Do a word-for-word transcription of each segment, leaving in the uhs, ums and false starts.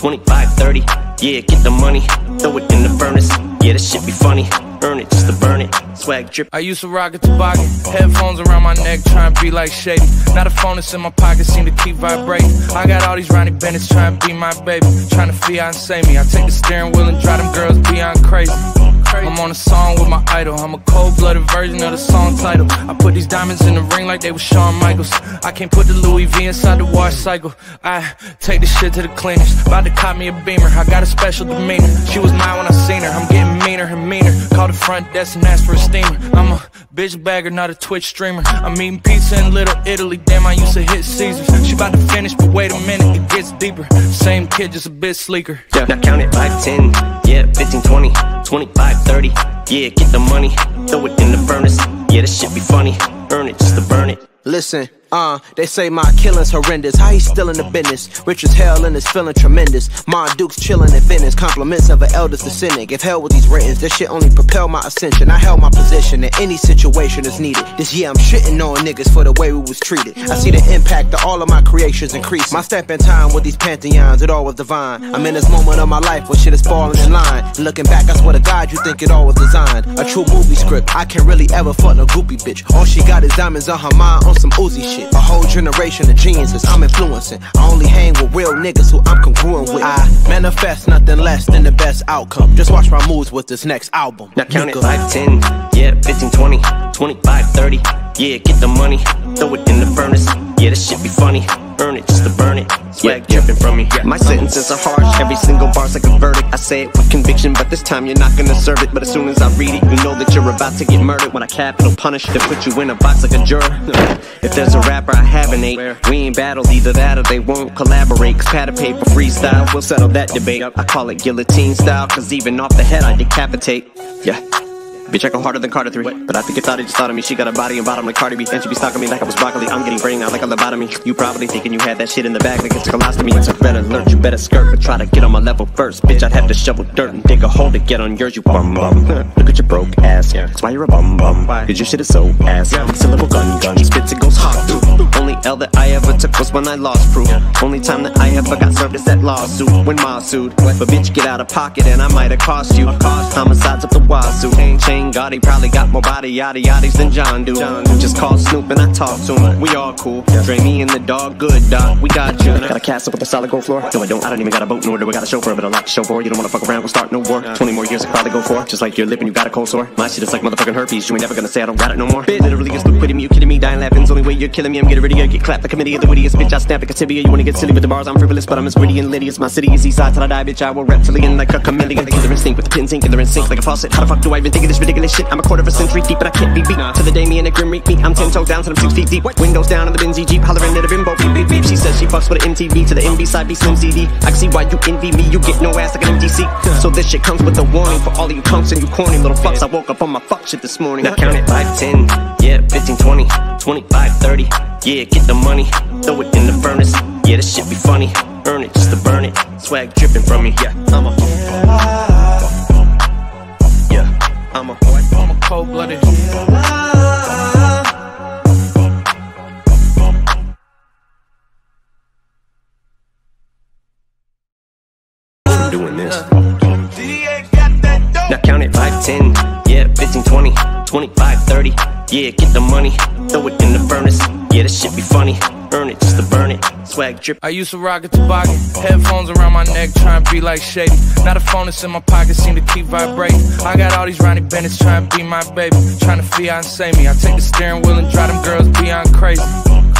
twenty-five, thirty, yeah, get the money, throw it in the furnace, yeah, this shit be funny, earn it just to burn it, swag drip. I used to rock a toboggan, headphones around my neck, trying to be like Shady. Now the phone that's in my pocket seem to keep vibrating. I got all these Ronnie Bennetts trying to be my baby, trying to fiancé me. I take the steering wheel and drive them girls beyond crazy. I'm on a song with my idol, I'm a cold-blooded version of the song title. I put these diamonds in the ring like they were Shawn Michaels. I can't put the Louis V inside the wash cycle. I take this shit to the cleaners, about to cop me a Beamer. I got a special demeanor, she was mine when I seen her. I'm getting meaner and meaner, call the front desk and ask for a steamer. I'm a bitch bagger, not a Twitch streamer. I'm eating pizza in Little Italy, damn I used to hit Caesars. She about to finish, but wait a minute, it gets deeper. Same kid, just a bit sleeker. Yeah, now count it five, ten, yeah, fifteen, twenty, twenty-five, thirty, yeah, get the money, throw it in the furnace, yeah, this shit be funny, earn it just to burn it. Listen, uh, they say my killing's horrendous. How he still in the business? Rich as hell and is feeling tremendous. My Duke's chilling in Venice. Compliments of an elder's descendant. Give hell with these rentings. This shit only propel my ascension. I held my position in any situation is needed. This year I'm shitting on niggas for the way we was treated. I see the impact of all of my creations increase. My step in time with these pantheons, it all was divine. I'm in this moment of my life where shit is falling in line. Looking back, I swear to God, you think it all was designed. A true movie script. I can't really ever fuck no groupie bitch. All she got is diamonds on her mind. On some Uzi shit, a whole generation of geniuses I'm influencing. I only hang with real niggas who I'm congruent with. I manifest nothing less than the best outcome. Just watch my moves with this next album. Now count it five, ten, yeah, fifteen, twenty, twenty-five, thirty, yeah, get the money, throw it in the furnace, yeah, this shit be funny, earn it just to burn it. Swag yeah, dripping yeah, from me. Yeah. My sentences are harsh, every single bar's like a verdict. I say it with conviction, but this time you're not gonna serve it. But as soon as I read it, you know that you're about to get murdered. When I capital punish, they put you in a box like a juror. If there's a rapper I haven't ate, we ain't battled either that or they won't collaborate. Cause pad of paper freestyle, we'll settle that debate. I call it guillotine style, cause even off the head I decapitate. Yeah. Bitch, I go harder than Carter three. What? But I think it thought it just thought of me. She got a body and bottom like Cardi B. And she be stalking me like I was broccoli. I'm getting brain out like a lobotomy. You probably thinking you had that shit in the bag like it's a colostomy. It's a red alert, you better skirt. But try to get on my level first. Bitch, I'd have to shovel dirt and dig a hole to get on yours, you bum bum. Look at your broke ass. That's why you're a bum bum. Cause your shit is so ass. It's a little gun gun. Spits it goes hot. Only L that I ever took was when I lost proof. Only time that I ever got served is that lawsuit. When my sued. But bitch, get out of pocket and I might have cost you. Homicides up the wazoo. Change. Gotti probably got more body yaddy yaddies than John do. Just call Snoop and I talk to him. We all cool. Dre me and the dog, good dog. We got you. Got a castle with a solid gold floor. No, I don't. I don't even got a boat, nor do I got a chauffeur, but I like to show for. You don't wanna fuck around, we'll start no war. Twenty more years I probably go for. Just like your lip and you got a cold sore. My shit is like motherfucking herpes. You ain't never gonna say I don't got it no more. Bitch, literally it's liquid me. You kidding me? Dying laughing's only way you're killing me. I'm getting rid of you. Get clapped like a committee of the wittiest bitch. I snap like a tibia. You wanna get silly with the bars? I'm frivolous, but I'm as gritty and litty as my city is. East side till I die, bitch. I will reptilian like a chameleon. They either in sync with the pins ink and they're in sync like a faucet. How the fuck do I even think of this shit? Shit. I'm a quarter of a century deep, but I can't be beat. Nah. To the day me and a grim reek meet, I'm ten toes down till I'm six feet deep. What? Windows down on the Benzie Jeep, hollering at a bimbo. Beep, beep, beep. She says she fucks with an M T V to the M B side B Slim C D. I can see why you envy me, you get no ass like an M T C. Yeah. So this shit comes with a warning for all of you cunts and you corny little fucks. I woke up on my fuck shit this morning. Now count it five, ten, yeah, fifteen, twenty, twenty-five, thirty, yeah, get the money, throw it in the furnace, yeah, this shit be funny, earn it just to burn it. Swag dripping from me, yeah, I'm a I'm a, I'm a cold-blooded I'm doing this. Now count it five, ten, yeah, fifteen, twenty, twenty-five, thirty, yeah, get the money, throw it in the furnace, yeah, this shit be funny, earn it just to burn it. Swag drip. I used to rock a toboggan, headphones around my neck, trying to be like Shady. Now the phone that's in my pocket seem to keep vibrating. I got all these Ronnie Bennetts trying to be my baby, trying to fiancé me. I take the steering wheel and drive them girls beyond crazy.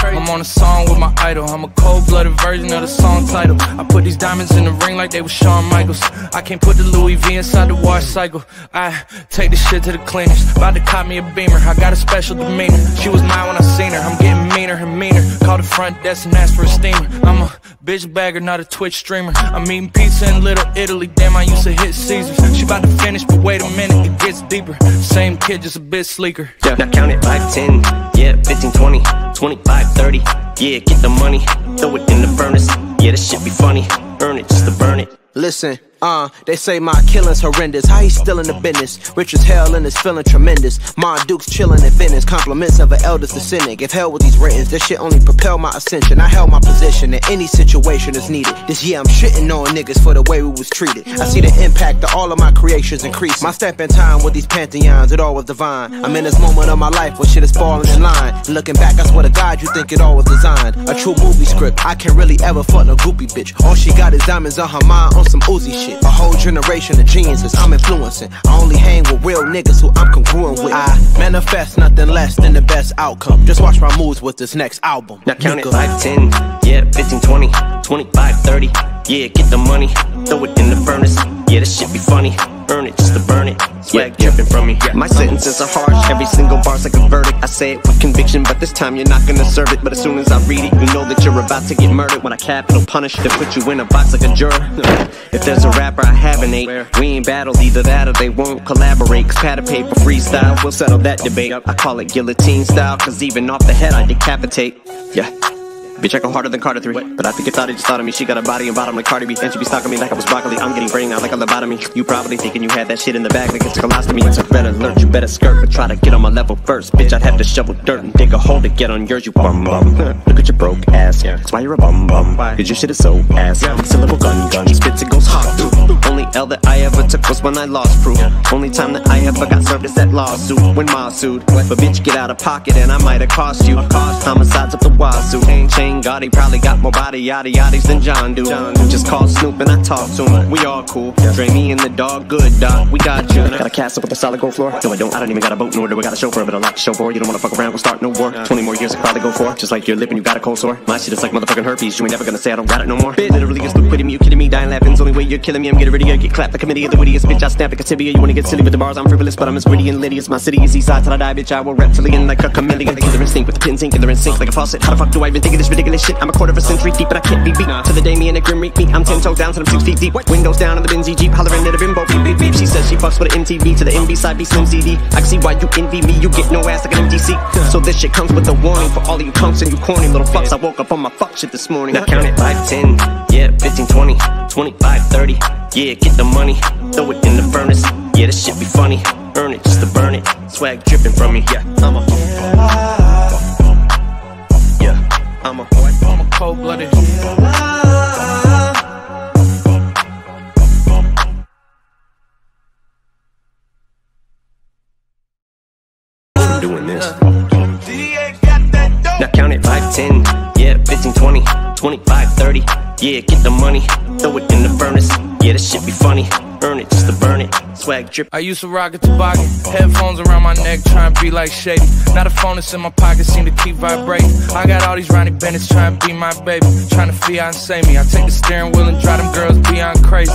I'm on a song with my idol, I'm a cold-blooded version of the song title. I put these diamonds in the ring like they were Shawn Michaels. I can't put the Louis V inside the wash cycle. I take this shit to the cleaners, about to cop me a Beamer. I got a special demeanor, she was mine when I seen her. I'm getting meaner and meaner, call the front desk and ask for a steamer. I'm a bitch bagger, not a Twitch streamer. I'm eating pizza in Little Italy, damn I used to hit Caesars. She about to finish, but wait a minute, it gets deeper. Same kid, just a bit sleeker. Yeah, now count it five, ten, yeah, fifteen, twenty, twenty-five, thirty, yeah, get the money, throw it in the furnace, yeah, this shit be funny, earn it just to burn it. Listen, uh, they say my killing's horrendous. How he still in the business? Rich as hell and is feeling tremendous. My Duke's chilling in Venice. Compliments of an elder's descendant. Give hell with these rentings. This shit only propel my ascension. I held my position in any situation is needed. This year I'm shitting on niggas for the way we was treated. I see the impact of all of my creations increase. My step in time with these pantheons, it all was divine. I'm in this moment of my life where shit is falling in line. Looking back, I swear to God, you think it all was designed. A true movie script. I can't really ever fuck no groupie bitch. All she got is diamonds on her mind on some Uzi shit. A whole generation of geniuses I'm influencing. I only hang with real niggas who I'm congruent with. I manifest nothing less than the best outcome. Just watch my moves with this next album. Now count it like ten, yeah, fifteen, twenty, twenty-five, thirty. Yeah, get the money, throw it in the furnace. Yeah, this shit be funny. Earn it just to burn it. Swag yeah, dripping yeah, from me. Yeah. My sentences are harsh. Every single bar's like a verdict. I say it with conviction, but this time you're not gonna serve it. But as soon as I read it, you know that you're about to get murdered. When I capital punish, they put you in a box like a juror. If there's a rapper I haven't ate, we ain't battled either that or they won't collaborate. Cause pad of paper freestyle, we'll settle that debate. I call it guillotine style, cause even off the head I decapitate. Yeah. Bitch, I go harder than Carter three. What? But I think it thought it just thought of me. She got a body and bottom like Cardi B. And she be stalking me like I was broccoli. I'm getting brain out like a lobotomy. You probably thinking you had that shit in the bag like it's a colostomy. It's a red alert, you better skirt. But try to get on my level first. Bitch, I'd have to shovel dirt and dig a hole to get on yours, you bum bum. Look at your broke ass. That's why you're a bum bum. Cause your shit is so ass. It's a little gun gun. He spits, it goes hot. Only L that I ever took was when I lost proof. Only time that I ever got served is that lawsuit. When my sued. But bitch, get out of pocket and I might have cost you. Homicides up the wazoo. Change. Gotti probably got more body yaddy yaddies than John do. Just call Snoop and I talk to him. We all cool. Dre, me and the dog, good dog. We got you. Got a castle with a solid gold floor. No, I don't. I don't even got a boat, nor do I got a chauffeur, but I like to show for. You don't wanna fuck around, we'll start no war. Twenty more years I probably go for. Just like your lip and you got a cold sore. My shit is like motherfucking herpes. You ain't never gonna say I don't got it no more. Bitch, literally it's Snoop quitting me. You kidding me? Dying laughing's only way you're killing me. I'm getting ready to get clapped like a committee of the wittiest bitch. I snap like a tibia. You wanna get silly with the bars? I'm frivolous, but I'm as gritty and litty as my city is. East side till I die, bitch. I will reptilian like a chameleon. They either in sync with the pins ink and they're in sync like a faucet. How the fuck do I even think of this shit? Shit. I'm a quarter of a century deep, but I can't be beat. Nah. To the day me and a grim reek meet, I'm ten toes down till I'm six feet deep. What? Windows down on the Benzie Jeep, hollering at a bimbo. Beep, beep, beep. She says she fucks with an M T V to the M V side, be Slim C D. I can see why you envy me, you get no ass like an M T C. Yeah. So this shit comes with a warning for all of you cunts and you corny little fucks. I woke up on my fuck shit this morning. Now count it like ten, yeah, fifteen, twenty, twenty-five, thirty. Yeah, get the money, throw it in the furnace. Yeah, this shit be funny, earn it just to burn it. Swag dripping from me, yeah, I'm a yeah. I'm a, I'm a cold-blooded I'm doing this. Now count it like ten, yeah, fifteen, twenty, twenty-five, thirty. Yeah, get the money, throw it in the furnace. Yeah, this shit be funny, earn it just to burn it. Swag drip. I used to rock a toboggan, headphones around my neck, trying to be like Shady. Now the phone that's in my pocket seem to keep vibrating. I got all these Ronnie Bennetts trying to be my baby, trying to fiancé me. I take the steering wheel and drive them girls beyond crazy.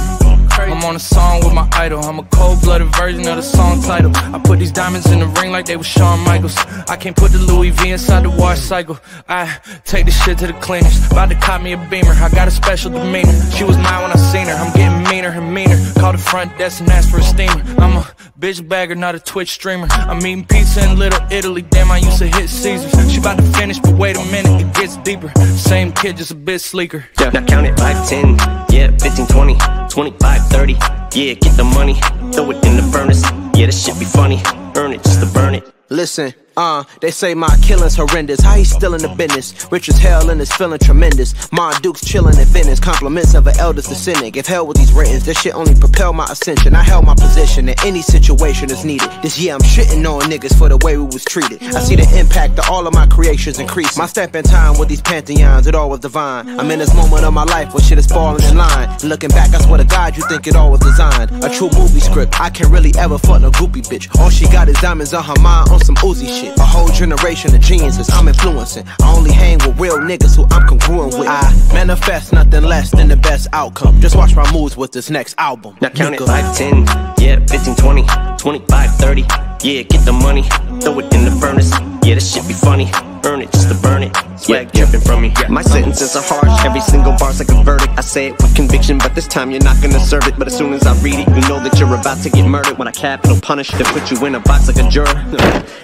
I'm on a song with my idol. I'm a cold-blooded version of the song title. I put these diamonds in the ring like they were Shawn Michaels. I can't put the Louis V inside the wash cycle. I take this shit to the cleaners. About to cop me a Beamer, I got a special demeanor. She was mine when I seen her, I'm getting meaner and meaner. Call the front desk and ask for a steamer. I'm a bitch bagger, not a Twitch streamer. I'm eating pizza in Little Italy, damn I used to hit Caesars. She about to finish, but wait a minute, it gets deeper. Same kid, just a bit sleeker. Yeah, now count it like ten, yeah, fifteen, twenty, twenty-five, thirty. Yeah, get the money, throw it in the furnace. Yeah, this shit be funny, earn it just to burn it. Listen, uh, they say my killing's horrendous. How he still in the business? Rich as hell and is feeling tremendous. My Duke's chilling in Venice. Compliments of an elder's descendant. Give hell with these rentings. This shit only propel my ascension. I held my position in any situation is needed. This year I'm shitting on niggas for the way we was treated. I see the impact of all of my creations increase. My step in time with these pantheons, it all was divine. I'm in this moment of my life where shit is falling in line. Looking back, I swear to God, you think it all was designed. A true movie script. I can't really ever fuck no groupie bitch. All she got is diamonds on her mind. On some Uzi shit. A whole generation of geniuses I'm influencing. I only hang with real niggas who I'm congruent with. I manifest nothing less than the best outcome. Just watch my moves with this next album. Now count it like ten, yeah, fifteen, twenty, twenty-five, thirty. Yeah, get the money, throw it in the furnace. Yeah, this shit be funny, earn it just to burn it. Swag dripping from me. My sentences are harsh, every single bar's like a verdict. I say it with conviction, but this time you're not gonna serve it. But as soon as I read it, you know that you're about to get murdered. When I capital punish, they put you in a box like a juror.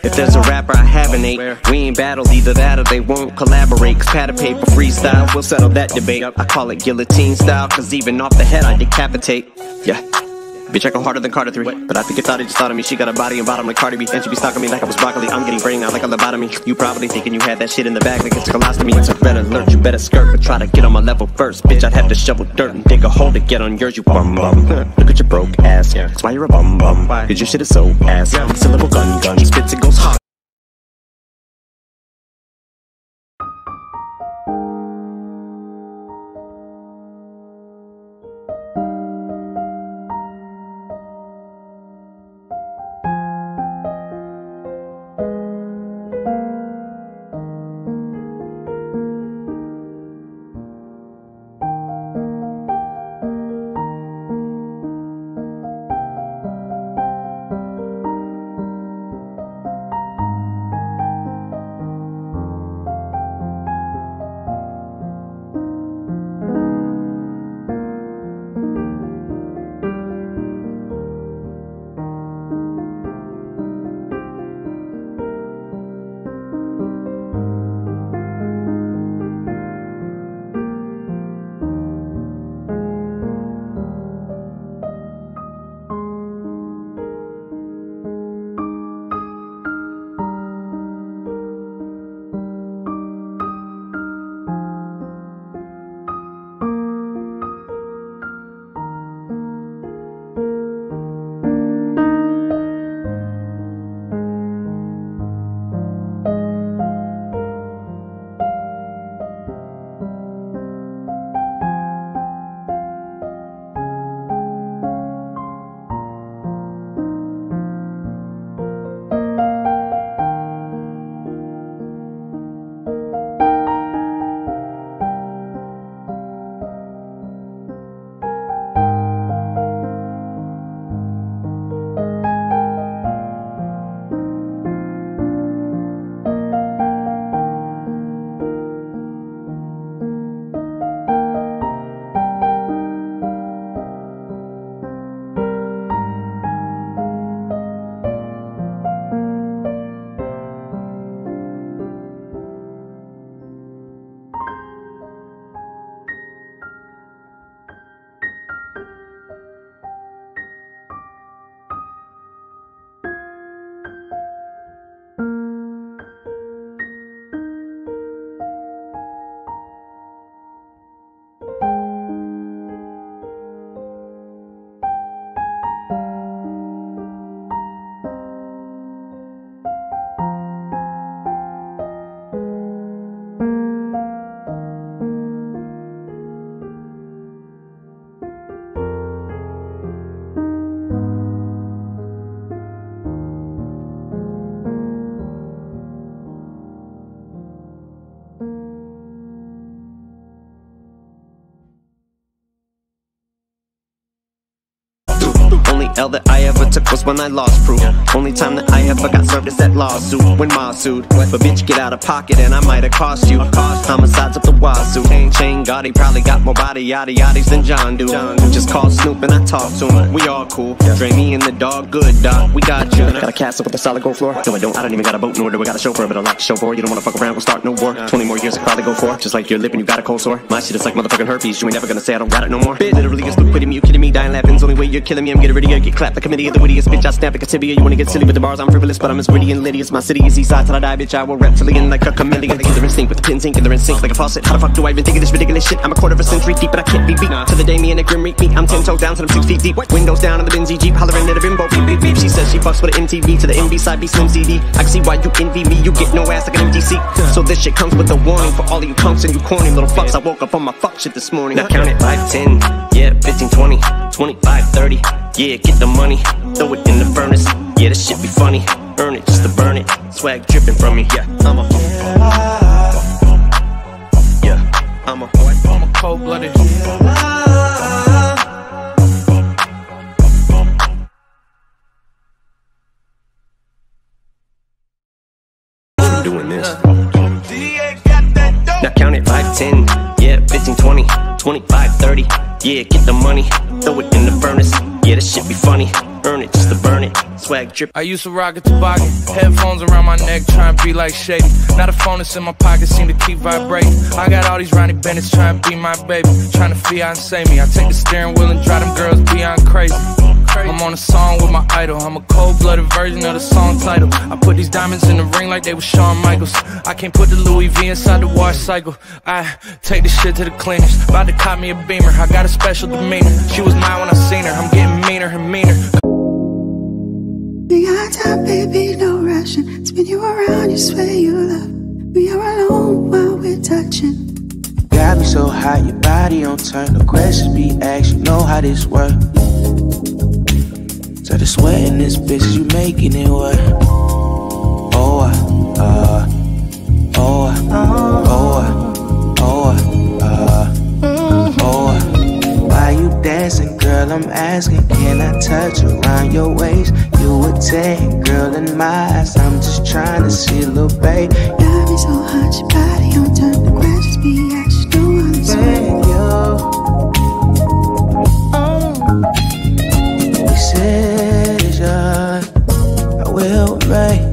If there's a rapper I haven't ate, we ain't battled, either that or they won't collaborate. Cause pad of paper freestyle, we'll settle that debate. I call it guillotine style, cause even off the head I decapitate. Yeah. Bitch, I go harder than Carter three, but I think you thought it just thought of me. She got a body and bottom like Cardi B, and she be stalking me like I was broccoli. I'm getting brain out like a lobotomy. You probably thinking you had that shit in the bag like it's a colostomy. It's a red alert, you better skirt, but try to get on my level first. Bitch, I'd have to shovel dirt and dig a hole to get on yours, you bum bum. Look at your broke ass, that's why you're a bum bum. Cause your shit is so ass, it's a little gun gun. He spits, it goes hot. L that I ever took was when I lost proof. Only time that I ever got served is that lawsuit when Ma sued. But bitch, get out of pocket and I might have cost you. Homicides up the wazoo. Chain Gotti probably got more body yaddy yaddies than John do. Just called Snoop and I talked to him. We all cool. Dre, me and the dog, good dog. We got you. Got a castle with a solid gold floor. No, I don't. I don't even got a boat, nor do I got a chauffeur, but I like to show for. You don't wanna fuck around, we'll start no war. Twenty more years I probably go for. Just like your lip and you got a cold sore. My shit is like motherfucking herpes. You ain't never gonna say I don't got it no more. Bitch, literally it's Snoop quitting me. You kidding me? Dying laughing's the only way you're killing me. I'm getting rid of you. Get clapped like a committee of the wittiest bitch. I snap like a tibia. You wanna get silly with the bars? I'm frivolous, but I'm as witty and litty as my city is. Eastside till I die, bitch. I will reptilian like a chameleon. Either in sync with pins, ink, either in sync like a faucet. How the fuck do I even think of this ridiculous shit? I'm a quarter of a century deep, but I can't be beat. To the day me and a grim reek me. I'm ten toes down till I'm six feet deep. Windows down on the Benzie Jeep, hollering at a bimbo. Beep beep beep. She says she fucks with an M T V to the M B side, be Slim C D. I can see why you envy me. You get no ass like an empty seat. So this shit comes with a warning for all of you cunts and you corny little fucks. I woke up on my fuck shit this morning. Now count it five, ten, yeah, fifteen, twenty, twenty-five, thirty. Yeah, get the money, throw it in the furnace. Yeah, this shit be funny, earn it just to burn it. Swag dripping from me, yeah, I'm a yeah, yeah. I'm a I'm a cold-blooded yeah. I'm doing this. Now count it five, ten dirty. Yeah, get the money, throw it in the furnace. Yeah, this shit be funny, earn it just to burn it. Swag drip. I used to rock a toboggan, headphones around my neck, trying to be like Shady. Now the phone that's in my pocket seem to keep vibrating. I got all these Ronnie Bennetts trying to be my baby, trying to fiancé me. I take the steering wheel and drive them girls beyond crazy. I'm on a song with my idol. I'm a cold-blooded version of the song title. I put these diamonds in the ring like they were Shawn Michaels. I can't put the Louis V inside the wash cycle. I take this shit to the cleaners. About to cop me a Beamer. I got a special demeanor. She was mine when I seen her. I'm getting meaner and meaner. We got time, baby, no rushing. Spin you around, you swear you love. We are alone while we're touching. Got me so hot, your body on turn. No questions be asked, you know how this works. Got the sweat in this bitch, you making it work. Oh, uh, uh, oh, uh, oh, uh, oh, uh, oh. Why you dancing, girl? I'm asking, can I touch around your waist? You a ten, girl, in my eyes. I'm just trying to see, little babe. Got me so hot, your body on turn. The questions be asked, you know I'm saying. I will make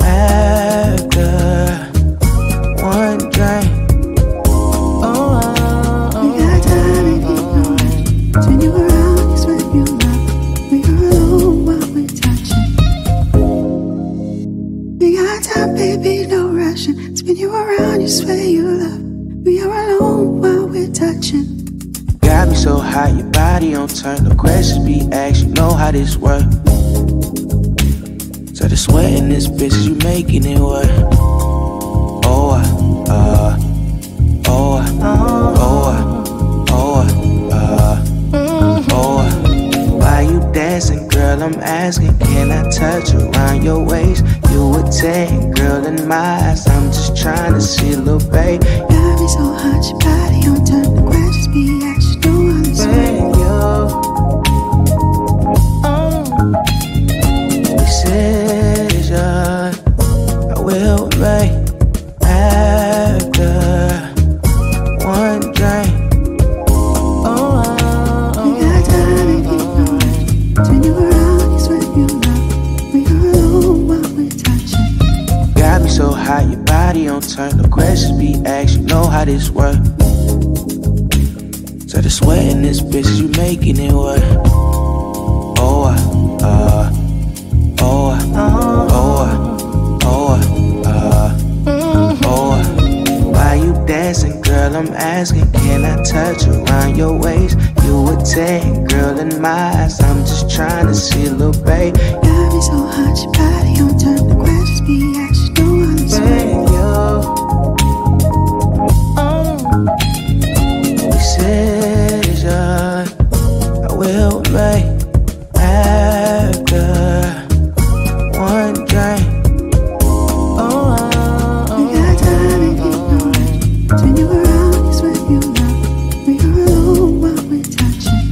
after one drink. Oh, oh, oh. We got time, baby, no rush. Turn you around, it's what you love. We are alone while we're touching. Got me so hot, your body on turn. No questions be asked, you know how this works. So the sweat in this bitch, you making it work. Oh, uh, uh. Oh, oh, oh, uh, oh. Why you dancing, girl? I'm asking, can I touch around your waist? You a ten, girl, in my eyes. I'm just trying to see, little babe. Got me so hot, your body on turn. The questions be asked, you know I'm saying. Oh, decision I will make. Your body on turn, no questions be asked, you know how this works. So the sweat in this bitch, you making it work. Oh, uh, uh, oh, oh, oh, uh, oh. Why you dancing, girl? I'm asking, can I touch around your waist? You a ten, girl, in my eyes. I'm just trying to see, little babe. Got me so hot, your body on turn, no questions be asked. This work. So the sweat in this bitch, you making it work. Oh, uh, uh, oh, oh, oh, uh, oh. Why you dancing, girl? I'm asking, can I touch around your waist? You a ten, girl, in my eyes. I'm just trying to see, little babe. Got me so hot, your body on turn. The questions be asked, you know I'm saying. I will make after one drink. Oh, oh, oh. We got time, baby, no rush. Turn you around, it's what you love. We are alone while we're touching.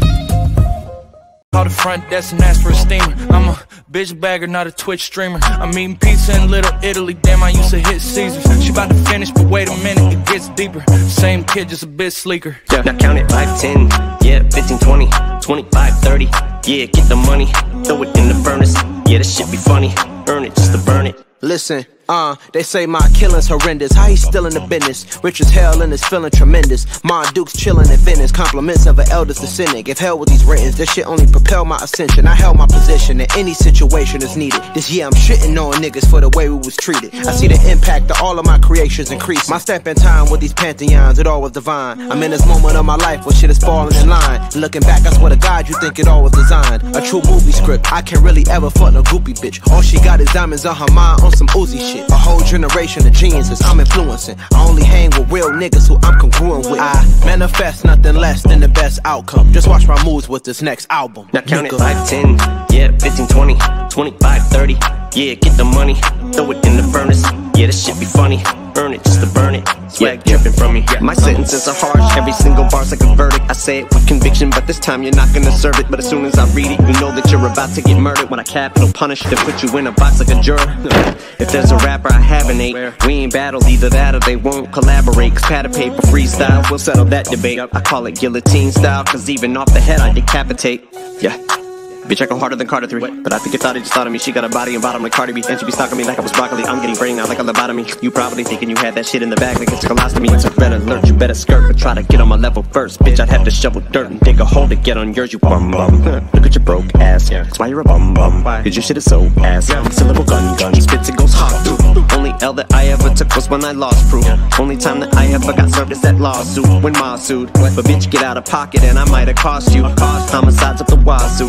Call the front desk and ask for a steamer. I'm a bitch bagger, not a Twitch streamer. I'm eating pizza in Little Italy. Damn, I used to hit Caesars. She about to finish, but wait a minute, it gets deeper. Same kid, just a bit sleeker. Yeah, now count it five, ten, yeah, fifteen, twenty, twenty-five, thirty. Yeah, get the money, throw it in the furnace. Yeah, this shit be funny, earn it just to burn it. Listen. Uh, they say my killing's horrendous. How he still in the business? Rich as hell and is feeling tremendous. Mon Duke's chilling in Venice. Compliments of an elder's descendant. Give hell with these rentings. This shit only propelled my ascension. I held my position in any situation is needed. This year I'm shitting on niggas for the way we was treated. I see the impact of all of my creations increase. My step in time with these pantheons, it all was divine. I'm in this moment of my life where shit is falling in line. Looking back, I swear to God, you think it all was designed. A true movie script. I can't really ever fuck no groupie bitch. All she got is diamonds on her mind on some Uzi shit. A whole generation of geniuses I'm influencing. I only hang with real niggas who I'm congruent with. I manifest nothing less than the best outcome. Just watch my moves with this next album. Now count it five, ten, yeah, fifteen, twenty, twenty-five, thirty. Yeah, get the money, throw it in the furnace. Yeah, this shit be funny, earn it just to burn it. Swag yeah, dripping yeah. from me yeah. My sentences are harsh, every single bar's like a verdict. I say it with conviction, but this time you're not gonna serve it. But as soon as I read it, you know that you're about to get murdered. When I capital punish, they put you in a box like a juror. If there's a rapper I haven't ate, we ain't battled, either that or they won't collaborate. Cause pad of paper freestyle, we'll settle that debate. I call it guillotine style, cause even off the head I decapitate. Yeah. Bitch, I go harder than Carter three. But I think you thought it just thought of me. She got a body and bottom like Cardi B. And she be stalking me like I was broccoli. I'm getting brain out like a lobotomy. You probably thinking you had that shit in the bag like it's a colostomy. It's a red alert, you better skirt. But try to get on my level first. Bitch, I'd have to shovel dirt and dig a hole to get on yours, you bum bum. Look at your broke ass. That's why you're a bum bum. Cause your shit is so ass. Syllable gun gun. She spits it goes hot. Only L that I ever took was when I lost proof. Only time that I ever got served is that lawsuit. When my sued. But bitch, get out of pocket and I might have cost you. Homicides up the wazoo.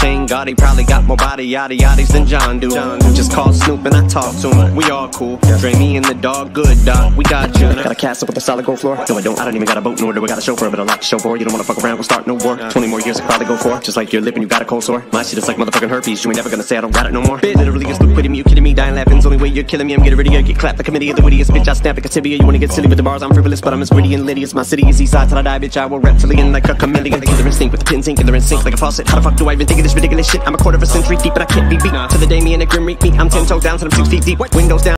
chain god, he probably got more body yada yaddies than John do. Just call Snoop and I talk to him, we all cool. Dre, me and the dog, good dog, we got you. Got a castle with a solid gold floor. No, I don't, I don't even got a boat, nor do I got a chauffeur, but I like to show for. You don't wanna fuck around, we'll start no war. Twenty more years I probably go for, just like your lip and you got a cold sore. My shit is like motherfucking herpes, you ain't never gonna say I don't got it no more. Bitch, literally it's liquidating me, you kidding me, dying laughing's only way you're killing me. I'm getting ready to get clapped, the committee of the wittiest bitch, I snap like a tibia. You wanna get silly with the bars, I'm frivolous, but I'm as gritty and litty as my city is east side till I die, bitch, I will reptilian like a chameleon. They're in sync with the pins, ink, and they're in sync like a faucet. How the fuck do I even think of this ridiculous shit? I'm a quarter of a century deep, but I can't be beat. To the day me and the grim reek meet, I'm ten toes down till I'm six feet deep. Windows down.